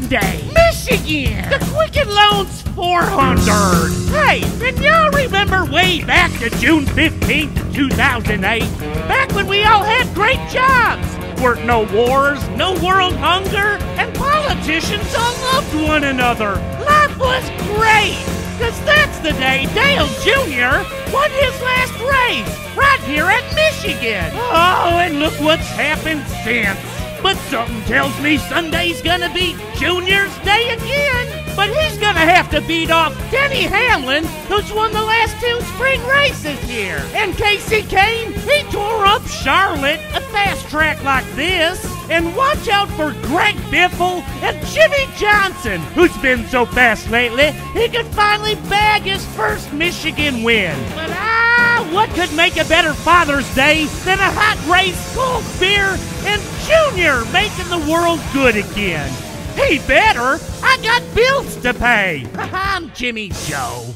Monday, Michigan, the Quicken Loans 400. Hey, can y'all remember way back to June 15th, 2008? Back when we all had great jobs. Weren't no wars, no world hunger, and politicians all loved one another. Life was great, because that's the day Dale Jr. won his last race right here at Michigan. Oh, and look what's happened since. But something tells me Sunday's gonna be Junior's day again. But he's gonna have to beat off Denny Hamlin, who's won the last two spring races here. And Casey Kane, he tore up Charlotte, a fast track like this. And watch out for Greg Biffle and Jimmie Johnson, who's been so fast lately, he could finally bag his first Michigan win. But what could make a better Father's Day than a hot race, cold beer, and Junior making the world good again? He better! I got bills to pay! I'm Jimmy Joe.